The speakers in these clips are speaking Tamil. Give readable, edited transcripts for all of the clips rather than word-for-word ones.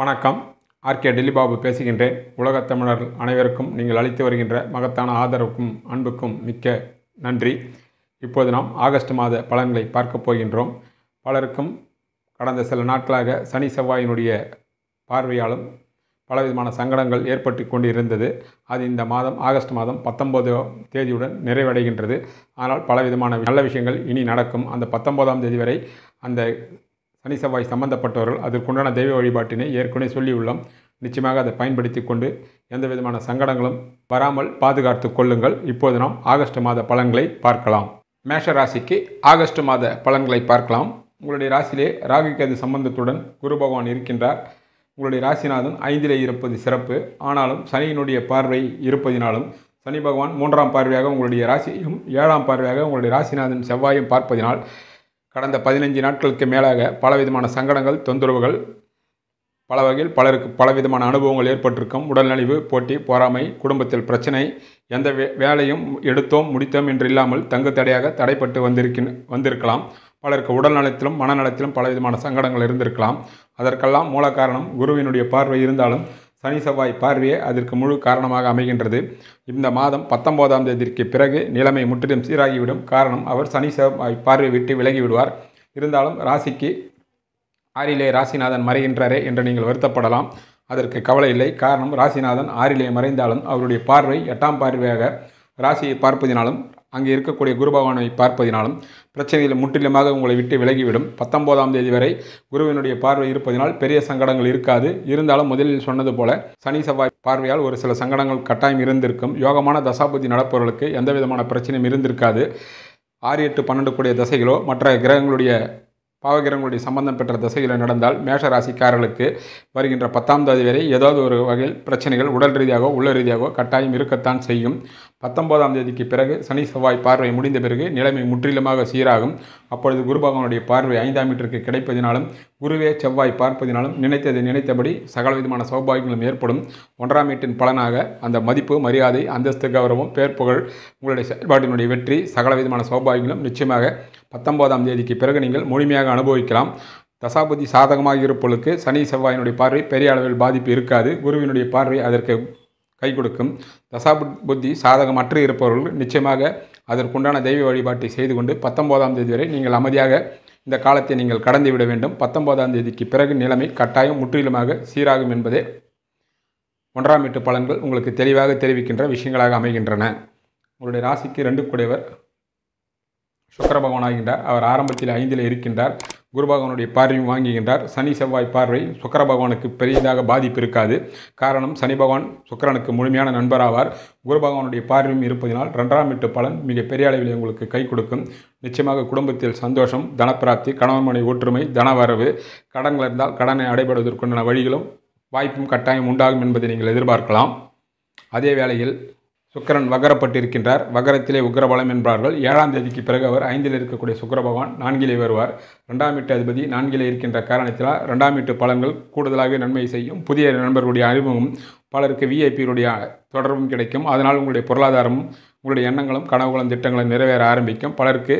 வணக்கம் ஆர்கே டெல்லிபாபு பேசுகின்றேன். உலகத் தமிழர்கள் அனைவருக்கும் நீங்கள் அளித்து வருகின்ற மகத்தான ஆதரவுக்கும் அன்புக்கும் மிக்க நன்றி. இப்போது நாம் ஆகஸ்ட் மாத பலன்களை பார்க்கப் போகின்றோம். பலருக்கும் கடந்த சில நாட்களாக சனி செவ்வாயினுடைய பார்வையாலும் பலவிதமான சங்கடங்கள் ஏற்பட்டு கொண்டிருந்தது. அது இந்த மாதம் ஆகஸ்ட் மாதம் 19ஆம் தேதியுடன் நிறைவடைகின்றது. ஆனால் பலவிதமான நல்ல விஷயங்கள் இனி நடக்கும். அந்த 19ஆம் தேதி வரை அந்த சனி செவ்வாய் சம்பந்தப்பட்டவர்கள் அதற்குண்டான தெய்வ வழிபாட்டினை ஏற்கனவே சொல்லியுள்ளோம். நிச்சயமாக அதை பயன்படுத்தி கொண்டு எந்த விதமான சங்கடங்களும் வராமல் பாதுகாத்து கொள்ளுங்கள். இப்போது நாம் ஆகஸ்ட் மாத பலன்களை பார்க்கலாம். மேஷ ராசிக்கு ஆகஸ்ட் மாத பலன்களை பார்க்கலாம். உங்களுடைய ராசியிலே ராகு கேது சம்பந்தத்துடன் குரு பகவான் இருக்கின்றார். உங்களுடைய ராசிநாதன் 5ல் இருப்பது சிறப்பு. ஆனாலும் சனியினுடைய பார்வை இருப்பதினாலும் சனி பகவான் 3ஆம் பார்வையாக உங்களுடைய ராசியும் 7ஆம் பார்வையாக உங்களுடைய ராசிநாதன் செவ்வாயும் பார்ப்பதினால் கடந்த 15 நாட்களுக்கு மேலாக பலவிதமான சங்கடங்கள், தொந்தரவுகள், பல வகையில் பலருக்கு பலவிதமான அனுபவங்கள் ஏற்பட்டிருக்கும். உடல்நலிவு, போட்டி, பொறாமை, குடும்பத்தில் பிரச்சனை, எந்த வேலையும் எடுத்தோம் முடித்தோம் என்று இல்லாமல் தங்கு தடையாக தடைப்பட்டு வந்திருக்கலாம். பலருக்கு உடல் நலத்திலும் மனநலத்திலும் பலவிதமான சங்கடங்கள் இருந்திருக்கலாம். அதற்கெல்லாம் மூல காரணம் குருவினுடைய பார்வை இருந்தாலும் சனி செவ்வாய் பார்வையே அதற்கு முழு காரணமாக அமைகின்றது. இந்த மாதம் 19ஆம் தேதிக்கு பிறகு நிலைமை முற்றிலும் சீராகிவிடும். காரணம், அவர் சனி செவ்வாய் பார்வை விட்டு விலகிவிடுவார். இருந்தாலும் ராசிக்கு 6ல் ராசிநாதன் மறைகின்றாரே என்று நீங்கள் வருத்தப்படலாம். அதற்கு கவலை இல்லை. காரணம், ராசிநாதன் 6ல் மறைந்தாலும் அவருடைய பார்வை 8ஆம் பார்வையாக ராசியை பார்ப்பதினாலும் அங்கே இருக்கக்கூடிய குரு பகவானை பார்ப்பதினாலும் பிரச்சனையில் முற்றிலுமாக உங்களை விட்டு விலகிவிடும். 19ஆம் தேதி வரை குருவினுடைய பார்வை இருப்பதினால் பெரிய சங்கடங்கள் இருக்காது. இருந்தாலும் முதலில் சொன்னது போல சனி செவ்வாய் பார்வையால் ஒரு சில சங்கடங்கள் கட்டாயம் இருந்திருக்கும். யோகமான தசாபதி நடப்பவர்களுக்கு எந்த விதமான பிரச்சனையும் இருந்திருக்காது. 6, 8, 12 கூடிய தசைகளோ மற்ற கிரகங்களுடைய பாவகிரகங்களுடைய சம்பந்தம் பெற்ற தசைகளை நடந்தால் மேஷ ராசிக்காரர்களுக்கு வருகின்ற 10ஆம் தேதி வரை ஏதாவது ஒரு வகையில் பிரச்சனைகள் உடல் ரீதியாகவோ உள்ள ரீதியாகவோ கட்டாயம் இருக்கத்தான் செய்யும். 19ஆம் தேதிக்கு பிறகு சனி செவ்வாய் பார்வை முடிந்த பிறகு நிலைமை முற்றிலுமாக சீராகும். அப்பொழுது குரு பகவானுடைய பார்வை 5ஆம் வீட்டிற்கு கிடைப்பதினாலும் குருவே செவ்வாய் பார்ப்பதினாலும் நினைத்ததை நினைத்தபடி சகலவிதமான சௌபாகியங்களும் ஏற்படும். 1ஆம் வீட்டின் பலனாக அந்த மதிப்பு, மரியாதை, அந்தஸ்து, கௌரவம், பேர், புகழ், உங்களுடைய செயல்பாட்டினுடைய வெற்றி, சகலவிதமான சௌபாகியங்களும் நிச்சயமாக 19ஆம் தேதிக்கு பிறகு நீங்கள் முழுமையாக அனுபவிக்கலாம். தசாபதி சாதகமாக இருப்பவர்களுக்கு சனி செவ்வாயினுடைய பார்வை பெரிய அளவில் பாதிப்பு இருக்காது. குருவினுடைய பார்வை அதற்கு கை கொடுக்கும். தசாபுத்தி சாதகமற்று இருப்பவர்கள் நிச்சயமாக அதற்குண்டான தெய்வ வழிபாட்டை செய்து கொண்டு 19ஆம் தேதி வரை நீங்கள் அமைதியாக இந்த காலத்தை நீங்கள் கடந்து விட வேண்டும். 19ஆம் தேதிக்கு பிறகு நிலைமை கட்டாயம் முற்றிலுமாக சீராகும் என்பதே 1ஆம் வீட்டு பலன்கள் உங்களுக்கு தெளிவாக தெரிவிக்கின்ற விஷயங்களாக அமைகின்றன. உங்களுடைய ராசிக்கு 2 கூடையவர் சுக்கர பகவான் ஆகின்றார். அவர் ஆரம்பத்தில் 5ல் இருக்கின்றார். குரு பகவானுடைய பார்வையும் வாங்குகின்றார். சனி செவ்வாய் பார்வை சுக்கர பகவானுக்கு பெரியதாக பாதிப்பு இருக்காது. காரணம், சனி பகவான் சுக்கரனுக்கு முழுமையான நண்பராவார். குரு பகவானுடைய பார்வையும் இருப்பதனால் 2ஆம் வீட்டு பலன் மிகப்பெரிய அளவில் உங்களுக்கு கை கொடுக்கும். நிச்சயமாக குடும்பத்தில் சந்தோஷம், தனப்பிராப்தி, கணவன் மனைவி ஒற்றுமை, தனவரவு, கடன்கள் இருந்தால் கடனை அடைபடுவதற்குண்டான வழிகளும் வாய்ப்பும் கட்டாயம் உண்டாகும் என்பதை நீங்கள் எதிர்பார்க்கலாம். அதே வேளையில் சுக்கரன் வகரப்பட்டிருக்கின்றார். வகரத்திலே உக்ரபலம் என்பார்கள். 7ஆம் தேதிக்கு பிறகு அவர் 5ல் இருக்கக்கூடிய சுக்கர பகவான் 4ல் வருவார். 2ஆம் வீட்டு அதிபதி 4ல் இருக்கின்ற காரணத்தினால் 2ஆம் வீட்டு பலன்கள் கூடுதலாக நன்மை செய்யும். புதிய நண்பர்களுடைய அறிமுகம், பலருக்கு விஐபியுடைய தொடர்பும் கிடைக்கும். அதனால் உங்களுடைய பொருளாதாரமும் உங்களுடைய எண்ணங்களும் கனவுகளும் திட்டங்களும் நிறைவேற ஆரம்பிக்கும். பலருக்கு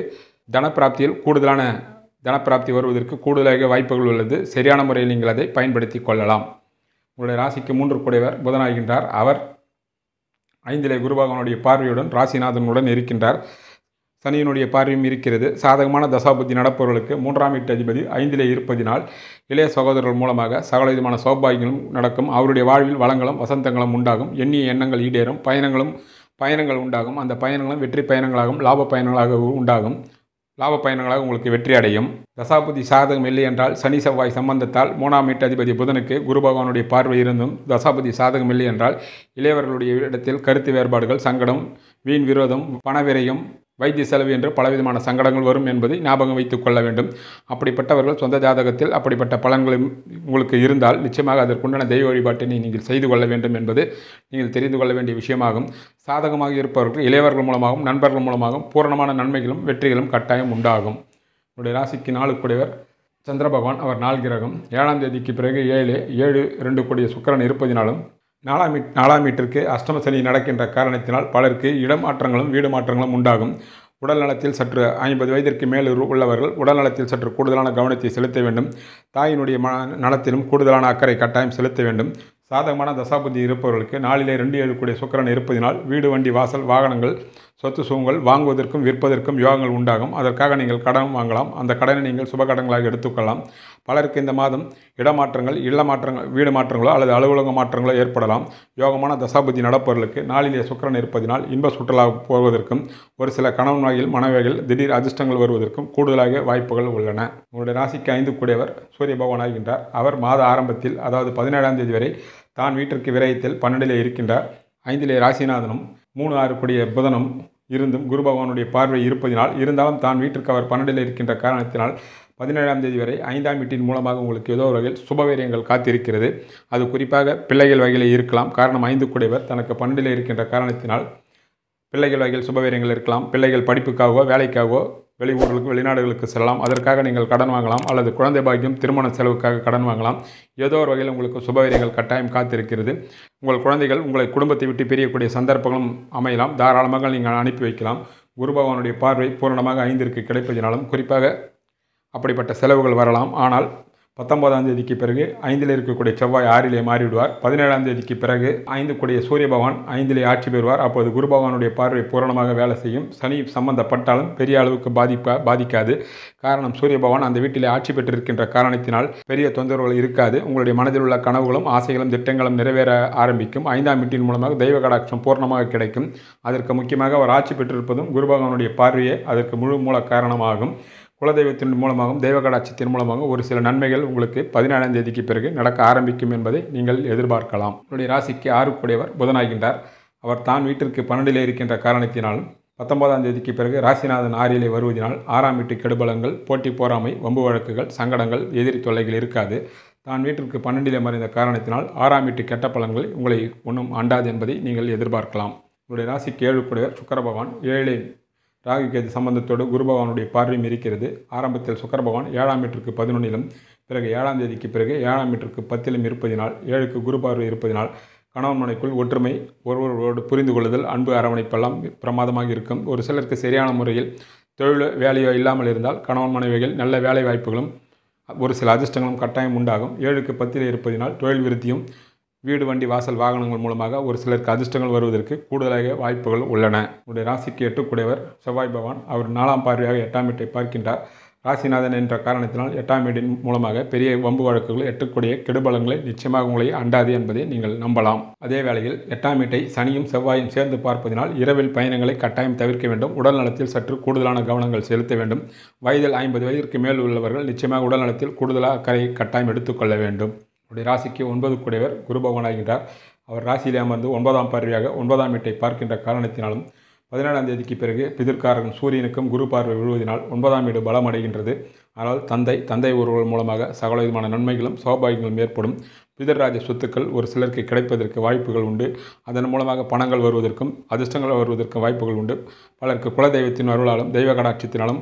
தனப்பிராப்தியில் கூடுதலான தனப்பிராப்தி வருவதற்கு கூடுதலாக வாய்ப்புகள் உள்ளது. சரியான முறையில் நீங்கள் அதை பயன்படுத்தி கொள்ளலாம். உங்களுடைய ராசிக்கு 3 கூடையவர் புதனாகின்றார். அவர் 5ல் குரு பகவானுடைய பார்வையுடன் ராசிநாதனுடன் இருக்கின்றார். சனியினுடைய பார்வையும் இருக்கிறது. சாதகமான தசாபுத்தி நடப்பவர்களுக்கு 3ஆம் வீட்டு அதிபதி 5ல் இருப்பதினால் இளைய சகோதரர்கள் மூலமாக சகலவிதமான சௌபாகியங்களும் நடக்கும். அவருடைய வாழ்வில் வளங்களும் வசந்தங்களும் உண்டாகும். எண்ணிய எண்ணங்கள் ஈடேறும். பயணங்கள் உண்டாகும். அந்த பயணங்களும் வெற்றி பயணங்களாகவும் லாப பயணங்களாக உண்டாகும். லாப பயணங்களாக உங்களுக்கு வெற்றி அடையும். தசாபுத்தி சாதகம் இல்லை என்றால் சனி செவ்வாய் சம்பந்தத்தால் 3ஆம் வீட்டு அதிபதி புதனுக்கு குரு பகவானுடைய பார்வை இருந்தும் தசாபுத்தி சாதகம் இல்லை என்றால் இளையவர்களுடைய இடத்தில் கருத்து வேறுபாடுகள், சங்கடம், வீண் விரோதம், பணவிரயம், வைத்திய செலவு என்று பலவிதமான சங்கடங்கள் வரும் என்பதை ஞாபகம் வைத்துக் கொள்ள வேண்டும். அப்படிப்பட்டவர்கள் சொந்த ஜாதகத்தில் அப்படிப்பட்ட பலன்கள் உங்களுக்கு இருந்தால் நிச்சயமாக அதற்குண்டான தெய்வ வழிபாட்டினை நீங்கள் செய்து கொள்ள வேண்டும் என்பது நீங்கள் தெரிந்து கொள்ள வேண்டிய விஷயமாகும். சாதகமாக இருப்பவர்கள் இளையவர்கள் மூலமாகவும் நண்பர்கள் மூலமாகவும் பூரணமான நன்மைகளும் வெற்றிகளும் கட்டாயம் உண்டாகும். உங்களுடைய ராசிக்கு 4 கூடையவர் சந்திர பகவான். அவர் 4 கிரகம். 7ஆம் தேதிக்கு பிறகு 7, 2 கூடிய சுக்கிரன் இருப்பதினாலும் 4ஆம் வீட்டிற்கு அஷ்டம சனி நடக்கின்ற காரணத்தினால் பலருக்கு இடம் மாற்றங்களும் வீடு மாற்றங்களும் உண்டாகும். உடல் நலத்தில் சற்று 50 வயதிற்கு மேல் உள்ளவர்கள் உடல் நலத்தில் சற்று கூடுதலான கவனத்தை செலுத்த வேண்டும். தாயினுடைய நலத்திலும் கூடுதலான அக்கறை கட்டாயம் செலுத்த வேண்டும். சாதகமான தசாபுத்தி இருப்பவர்களுக்கு நாளிலே 2 கூடிய சுக்கிரன் இருப்பதினால் வீடு, வண்டி, வாசல், வாகனங்கள், சொத்து சுகங்கள் வாங்குவதற்கும் விற்பதற்கும் யோகங்கள் உண்டாகும். அதற்காக நீங்கள் கடன் வாங்கலாம். அந்த கடனை நீங்கள் சுபகடன்களாக எடுத்துக்கொள்ளலாம். பலருக்கு இந்த மாதம் இடமாற்றங்கள், வீடு மாற்றங்களோ அல்லது அலுவலக மாற்றங்களோ ஏற்படலாம். யோகமான தசாபுத்தி நடப்பவர்களுக்கு நாளிலே சுக்கிரன் இருப்பதினால் இன்ப சுற்றுலா போவதற்கும் ஒரு சில கணவன் வகையில் மனவகையில் திடீர் அதிர்ஷ்டங்கள் வருவதற்கும் கூடுதலாக வாய்ப்புகள் உள்ளன. உங்களுடைய ராசிக்கு 5 கூடியவர் சூரிய பகவான் ஆகின்றார். அவர் மாத ஆரம்பத்தில், அதாவது 17ஆம் தேதி வரை தான் வீட்டிற்கு விரயத்தில் 12லே இருக்கின்றார். 5லே ராசிநாதனும் 3-6 கூடிய புதனும் இருந்தும் குரு பகவானுடைய பார்வை இருப்பதினால், இருந்தாலும் தான் வீட்டிற்கு அவர் 12லே இருக்கின்ற காரணத்தினால் 17ஆம் தேதி வரை 5ஆம் வீட்டின் மூலமாக உங்களுக்கு ஏதோ வகையில் சுபவீரியங்கள் காத்திருக்கிறது. அது குறிப்பாக பிள்ளைகள் வகையில் இருக்கலாம். காரணம் 5 கூடியவர் தனக்கு 12லே இருக்கின்ற காரணத்தினால் பிள்ளைகள் வகையில் சுபவீரியங்கள் இருக்கலாம். பிள்ளைகள் படிப்புக்காகவோ வேலைக்காகவோ வெளியூர்களுக்கு, வெளிநாடுகளுக்கு செல்லலாம். அதற்காக நீங்கள் கடன் வாங்கலாம் அல்லது குழந்தை பாக்கியம், திருமண செலவுக்காக கடன் வாங்கலாம். ஏதோ ஒரு வகையில் உங்களுக்கு சுபவீரியங்கள் கட்டாயம் காத்திருக்கிறது. உங்கள் குழந்தைகள் உங்களை குடும்பத்தை விட்டு பிரியக்கூடிய சந்தர்ப்பங்களும் அமையலாம். தாராளமாக நீங்கள் அனுப்பி வைக்கலாம். குரு பகவானுடைய பார்வை பூரணமாக 5ற்கு கிடைப்பதினாலும் குறிப்பாக அப்படிப்பட்ட செலவுகள் வரலாம். ஆனால் 19ஆம் தேதிக்கு பிறகு 5ல் இருக்கக்கூடிய செவ்வாய் 6லே மாறிவிடுவார். 17ஆம் தேதிக்கு பிறகு 5 கூடிய சூரிய பகவான் 5லே ஆட்சி பெறுவார். அப்போது குரு பகவானுடைய பார்வை பூரணமாக வேலை செய்யும். சனி சம்பந்தப்பட்டாலும் பெரிய அளவுக்கு பாதிக்காது. காரணம் சூரிய பகவான் அந்த வீட்டிலே ஆட்சி பெற்றிருக்கின்ற காரணத்தினால் பெரிய தொந்தரவுகள் இருக்காது. உங்களுடைய மனதில் உள்ள கனவுகளும் ஆசைகளும் திட்டங்களும் நிறைவேற ஆரம்பிக்கும். 5ஆம் வீட்டின் மூலமாக தெய்வ கடாட்சம் பூர்ணமாக கிடைக்கும். அதற்கு முக்கியமாக அவர் ஆட்சி பெற்றிருப்பதும் குரு பகவானுடைய பார்வையே அதற்கு முழு மூல காரணமாகும். குலதெய்வத்தின் மூலமாகவும் தெய்வ கடாட்சத்தின் மூலமாகவும் ஒரு சில நன்மைகள் உங்களுக்கு 17ஆம் தேதிக்கு பிறகு நடக்க ஆரம்பிக்கும் என்பதை நீங்கள் எதிர்பார்க்கலாம். உங்களுடைய ராசிக்கு 6 கூடியவர் புதனாகின்றார். அவர் தான் வீட்டிற்கு 12லே இருக்கின்ற காரணத்தினாலும் 19ஆம் தேதிக்கு பிறகு ராசிநாதன் 6லே வருவதினால் 6ஆம் வீட்டு கெடுபலங்கள், போட்டி, போராமை, வம்பு வழக்குகள், சங்கடங்கள், எதிரி தொல்லைகள் இருக்காது. தான் வீட்டிற்கு 12லே மறைந்த காரணத்தினால் 6ஆம் வீட்டு கெட்ட பலன்கள் உங்களை ஒன்றும் அண்டாது என்பதை நீங்கள் எதிர்பார்க்கலாம். உங்களுடைய ராசிக்கு 7 கூடியவர் சுக்கிர பகவான். 7லே ராகுகேது சம்பந்தத்தோடு குரு பகவானுடைய பார்வையும் இருக்கிறது. ஆரம்பத்தில் சுக்கிர பகவான் 7ஆம் வீட்டிற்கு 11லும் பிறகு 7ஆம் தேதிக்கு பிறகு 7ஆம் வீட்டிற்கு 10லும் இருப்பதினால் 7க்கு குரு பார்வை இருப்பதினால் கணவன் மனைக்குள் ஒற்றுமை, ஒருவரோடு புரிந்து கொள்ளுதல், அன்பு, அரவணைப்பெல்லாம் பிரமாதமாக இருக்கும். ஒரு சிலருக்கு சரியான முறையில் தொழிலோ வேலையோ இல்லாமல் இருந்தால் கணவன் மனைவிகள் நல்ல வேலை வாய்ப்புகளும் ஒரு சில அதிர்ஷ்டங்களும் கட்டாயம் உண்டாகும். 7க்கு 10லே இருப்பதினால் தொழில் விருத்தியும் வீடு, வண்டி, வாசல், வாகனங்கள் மூலமாக ஒரு சிலருக்கு அதிர்ஷ்டங்கள் வருவதற்கு கூடுதலாக வாய்ப்புகள் உள்ளன. உங்களுடைய ராசிக்கு 8 கூடியவர் செவ்வாய் பகவான். அவர் 4ஆம் பார்வையாக 8ஆம் வீட்டை பார்க்கின்றார். ராசிநாதன் என்ற காரணத்தினால் 8ஆம் வீட்டின் மூலமாக பெரிய வம்பு வழக்குகள், எட்டக்கூடிய கெடுபலங்களை நிச்சயமாக உங்களை அண்டாது என்பதை நீங்கள் நம்பலாம். அதே வேளையில் 8ஆம் வீட்டை சனியும் செவ்வாயும் சேர்ந்து பார்ப்பதினால் இரவில் பயணங்களை கட்டாயம் தவிர்க்க வேண்டும். உடல் நலத்தில் சற்று கூடுதலான கவனங்கள் செலுத்த வேண்டும். வயதில் 50 வயதிற்கு மேல் உள்ளவர்கள் நிச்சயமாக உடல் நலத்தில் கூடுதலாக அக்கறை கட்டாயம் எடுத்துக்கொள்ள வேண்டும். உங்களுடைய ராசிக்கு 9 கூடியவர் குரு பகவானாகின்றார். அவர் ராசியிலே அமர்ந்து 9ஆம் பார்வையாக 9ஆம் வீட்டை பார்க்கின்ற காரணத்தினாலும் 17ஆம் தேதிக்கு பிறகு பிதிர்காரன் சூரியனுக்கும் குரு பார்வை விழுவதினால் 9ஆம் வீடு பலம் அடைகின்றது. ஆனால் தந்தை உறவுகள் மூலமாக சகல விதமான நன்மைகளும் சௌபாகியங்களும் ஏற்படும். பிதர்ராஜ சொத்துக்கள் ஒரு சிலருக்கு கிடைப்பதற்கு வாய்ப்புகள் உண்டு. அதன் மூலமாக பணங்கள் வருவதற்கும் அதிர்ஷ்டங்கள் வருவதற்கும் வாய்ப்புகள் உண்டு. பலருக்கு குலதெய்வத்தின் அருளாலும் தெய்வ கடாட்சத்தினாலும்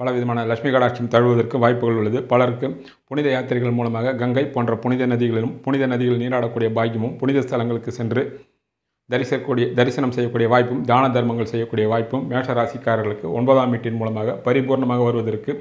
பலவிதமான லட்சுமி கடாட்சம் தழுவதற்கு வாய்ப்புகள் உள்ளது. பலருக்கு புனித யாத்திரைகள் மூலமாக கங்கை போன்ற புனித நதிகளில் நீராடக்கூடிய பாக்கியமும், புனித ஸ்தலங்களுக்கு சென்று தரிசனம் செய்யக்கூடிய வாய்ப்பும், தான தர்மங்கள் செய்யக்கூடிய வாய்ப்பும் மேஷராசிக்காரர்களுக்கு 9ஆம் வீட்டின் மூலமாக பரிபூர்ணமாக வருவதற்கு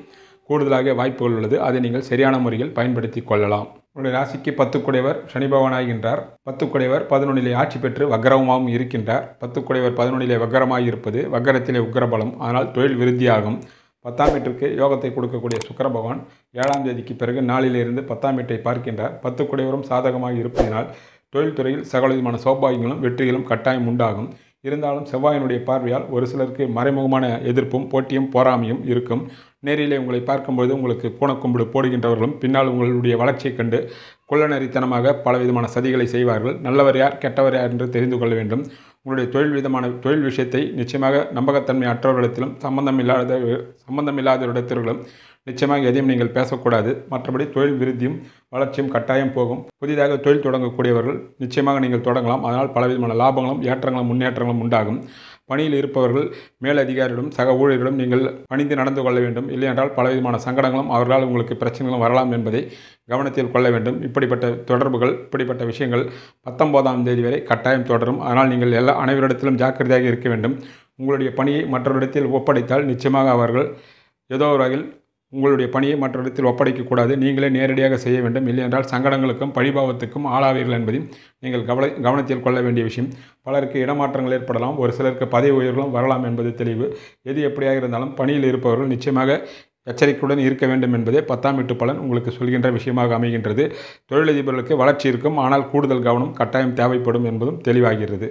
கூடுதலாக வாய்ப்புகள் உள்ளது. அதை நீங்கள் சரியான முறையில் பயன்படுத்தி கொள்ளலாம். உங்களுடைய ராசிக்கு 10 கூடியவர் சனி பகவான் ஆகின்றார். 10 கூடியவர் 11லே ஆட்சி பெற்று வக்கரமாகவும் இருக்கின்றார். 10 கூடியவர் 11லே வக்கரமாக இருப்பது வக்கரத்திலே உக்கரபலம். ஆனால் தொழில் விருத்தியாகும். 10ஆம் வீட்டிற்கு யோகத்தை கொடுக்கக்கூடிய சுக்கிர பகவான் 7ஆம் தேதிக்கு பிறகு 4லிருந்து 10ஆம் வீட்டை பார்க்கின்றார். 10 கூடியவரும் சாதகமாக இருப்பதினால் தொழில்துறையில் சகலவிதமான சௌபாகியங்களும் வெற்றிகளும் கட்டாயம் உண்டாகும். இருந்தாலும் செவ்வாயினுடைய பார்வையால் ஒரு சிலருக்கு மறைமுகமான எதிர்ப்பும், போட்டியும், போராமையும் இருக்கும். நேரிலே உங்களை பார்க்கும்போது உங்களுக்கு பூனக்கும்பிடு போடுகின்றவர்களும் பின்னால் உங்களுடைய வளர்ச்சியை கண்டு கொள்ளநெறித்தனமாக பலவிதமான சதிகளை செய்வார்கள். நல்லவர் யார், கெட்டவர் யார் என்று தெரிந்து கொள்ள வேண்டும். உங்களுடைய தொழில் விஷயத்தை நிச்சயமாக நம்பகத்தன்மை அற்றவரிடத்திலும் சம்பந்தமில்லாதவரிடத்திலும் நிச்சயமாக எதையும் நீங்கள் பேசக்கூடாது. மற்றபடி தொழில் விருத்தியும் வளர்ச்சியும் கட்டாயம் போகும். புதிதாக தொழில் தொடங்கக்கூடியவர்கள் நிச்சயமாக நீங்கள் தொடங்கலாம். அதனால் பலவிதமான லாபங்களும் ஏற்றங்களும் முன்னேற்றங்களும் உண்டாகும். பணியில் இருப்பவர்கள் மேலதிகாரியிடம், சக ஊழியரிடம் நீங்கள் பணிந்து நடந்து கொள்ள வேண்டும். இல்லையென்றால் பலவிதமான சங்கடங்களும் அவர்களால் உங்களுக்கு பிரச்சனைகளும் வரலாம் என்பதை கவனத்தில் கொள்ள வேண்டும். இப்படிப்பட்ட தொடர்புகள், இப்படிப்பட்ட விஷயங்கள் 19ஆம் தேதி வரை கட்டாயம் தொடரும். ஆனால் நீங்கள் அனைவரிடத்திலும் ஜாக்கிரதையாக இருக்க வேண்டும். உங்களுடைய பணியை மற்றவரிடத்தில் ஒப்படைத்தால் நிச்சயமாக அவர்கள் ஏதோ ஒரு வகையில் உங்களுடைய பணியை மற்றவரிடத்தில் ஒப்படைக்கக்கூடாது. நீங்களே நேரடியாக செய்ய வேண்டும். இல்லையென்றால் சங்கடங்களுக்கும் பழிபாவத்துக்கும் ஆளாவீர்கள் என்பதையும் நீங்கள் கவனத்தில் கொள்ள வேண்டிய விஷயம். பலருக்கு இடமாற்றங்கள் ஏற்படலாம், ஒரு சிலருக்கு பதவி உயர்வுகளும் வரலாம் என்பது தெளிவு. எது எப்படியாக இருந்தாலும் பணியில் இருப்பவர்கள் நிச்சயமாக எச்சரிக்கையுடன் இருக்க வேண்டும் என்பதே 10ஆம் வீட்டு பலன் உங்களுக்கு சொல்கின்ற விஷயமாக அமைகின்றது. தொழிலதிபர்களுக்கு வளர்ச்சி இருக்கும், ஆனால் கூடுதல் கவனம் கட்டாயம் தேவைப்படும் என்பதும் தெளிவாகிறது.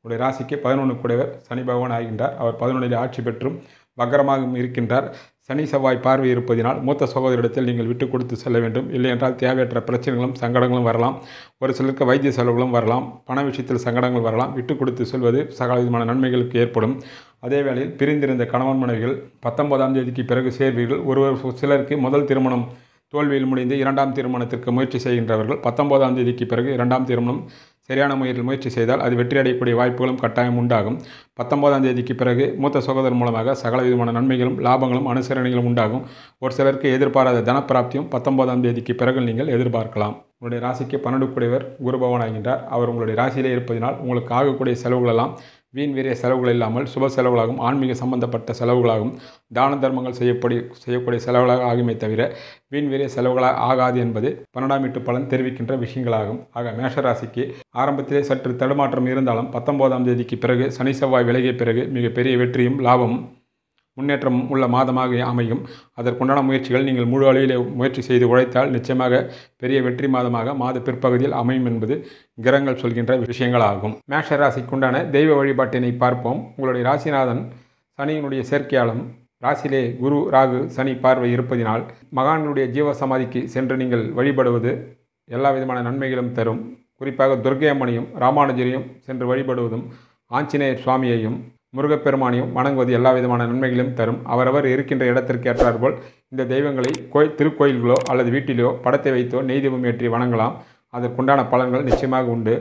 உங்களுடைய ராசிக்கு 11 கூடையவர் சனி பகவான் ஆகின்றார். அவர் 11இல் ஆட்சி பெற்றும் வக்கரமாகவும் இருக்கின்றார். சனி செவ்வாய் பார்வை இருப்பதினால் மூத்த சகோதரிடத்தில் நீங்கள் விட்டு கொடுத்து செல்ல வேண்டும். இல்லையென்றால் தேவையற்ற பிரச்சனைகளும் சங்கடங்களும் வரலாம். ஒரு சிலருக்கு வைத்திய செலவுகளும் வரலாம். பண விஷயத்தில் சங்கடங்கள் வரலாம். விட்டு கொடுத்து செல்வது சகல விதமான நன்மைகளுக்கு ஏற்படும். அதே வேளையில் பிரிந்திருந்த கணவன் மனைவிகள் 19ஆம் தேதிக்கு பிறகு சேர்வீர்கள். ஒரு சிலருக்கு முதல் திருமணம் தோல்வியில் முடிந்து 2ஆம் திருமணத்திற்கு முயற்சி செய்கின்றவர்கள் 19ஆம் தேதிக்கு பிறகு 2ஆம் திருமணம் சரியான முறையில் முயற்சி செய்தால் அது வெற்றி அடையக்கூடிய வாய்ப்புகளும் கட்டாயம் உண்டாகும். 19ஆம் தேதிக்கு பிறகு மூத்த சகோதரர் மூலமாக சகல விதமான நன்மைகளும் லாபங்களும் அனுசரணைகளும் உண்டாகும். ஒரு சிலருக்கு எதிர்பாராத தனப்பிராப்தியும் 19ஆம் தேதிக்கு பிறகு நீங்கள் எதிர்பார்க்கலாம். உங்களுடைய ராசிக்கு 12 கூடையவர் குருபவன் ஆகின்றார். அவர் உங்களுடைய ராசியிலே இருப்பதினால் உங்களுக்கு ஆகக்கூடிய செலவுகளெல்லாம் வீண் வீரிய செலவுகள் இல்லாமல் சுப செலவுகளாகும், ஆன்மீக சம்பந்தப்பட்ட செலவுகளாகும், தான தர்மங்கள் செய்யக்கூடிய செலவுகளாக ஆகுமே தவிர வீண் வீரிய செலவுகளாக ஆகாது என்பது 12ஆம் வீட்டு பலன் தெரிவிக்கின்ற விஷயங்களாகும். ஆக மேஷராசிக்கு ஆரம்பத்திலே சற்று தடுமாற்றம் இருந்தாலும் 19ஆம் தேதிக்கு பிறகு சனி செவ்வாய் விலகிய பிறகு மிகப்பெரிய வெற்றியும் லாபமும் முன்னேற்றம் உள்ள மாதமாக அமையும். அதற்குண்டான முயற்சிகள் நீங்கள் முழு அளவிலே முயற்சி செய்து உழைத்தால் நிச்சயமாக பெரிய வெற்றி மாதமாக மாத பிற்பகுதியில் அமையும் என்பது கிரகங்கள் சொல்கின்ற விஷயங்களாகும். மேஷ ராசிக்குண்டான தெய்வ வழிபாட்டினை பார்ப்போம். உங்களுடைய ராசிநாதன் சனியினுடைய சேர்க்கையாலும் ராசியிலே குரு ராகு சனி பார்வை இருப்பதினால் மகான்களுடைய ஜீவசமாதிக்கு சென்று நீங்கள் வழிபடுவது எல்லா விதமான நன்மைகளும் தரும். குறிப்பாக துர்க்கை அம்மனையும் ராமானுஜரையும் சென்று வழிபடுவதும் ஆஞ்சநேயர் சுவாமியையும் முருகப்பெருமானையும் வணங்குவது எல்லா விதமான நன்மைகளையும் தரும். அவரவர் இருக்கின்ற இடத்திற்கு ஏற்றாற்போல் இந்த தெய்வங்களை திருக்கோயில்களோ அல்லது வீட்டிலோ படத்தை வைத்தோ நெய் தீபம் ஏற்றி வணங்கலாம். அதற்குண்டான பலன்கள் நிச்சயமாக உண்டு.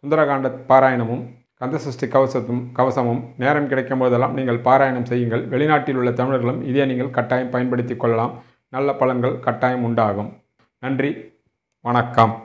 சுந்தரகாண்ட பாராயணமும் கந்தசஷ்டி கவசமும் நேரம் கிடைக்கும் போதெல்லாம் நீங்கள் பாராயணம் செய்யுங்கள். வெளிநாட்டில் உள்ள தமிழர்களும் இதை நீங்கள் கட்டாயம் பயன்படுத்தி கொள்ளலாம். நல்ல பலன்கள் கட்டாயம் உண்டாகும். நன்றி, வணக்கம்.